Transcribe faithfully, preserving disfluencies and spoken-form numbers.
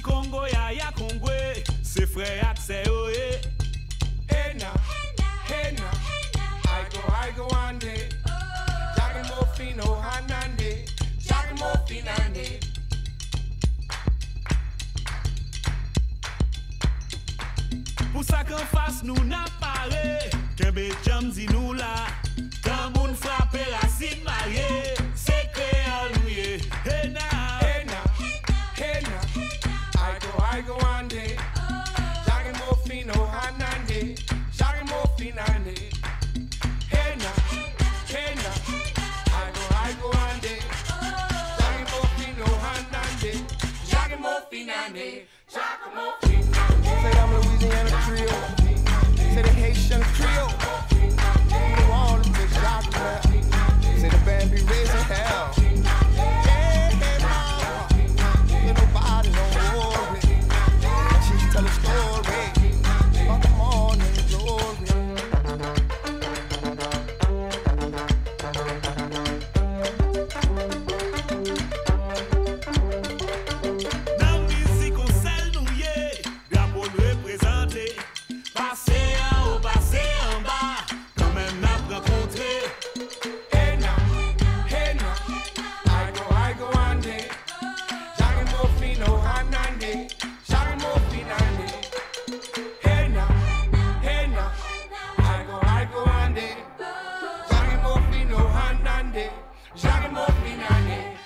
Di Congo ya ya Congo, se frère ak se oye. Hey now, hey now, I go, I go one day. Jagan Mofino Hanande, Jagan Mofinande. Pour ça qu'en face nous n'a pas parlé, qu'un béjam dit nous là. Quand moun frappe la cime mariée, c'est créole nouillé. Hey now. I go one day, Jagan Mofino Hanande, Jagan Mofinande. Hey now, hey now, I go, I go one day, Jagan Mofino Hanande, Jagan Mofinande, Jagan Mofinande. Say I'm Louisiana Creole, say the Haitian Creole, say the all the Jaguar, say the band be raising hell. Jagan Mofinande, Jagan Mofinande.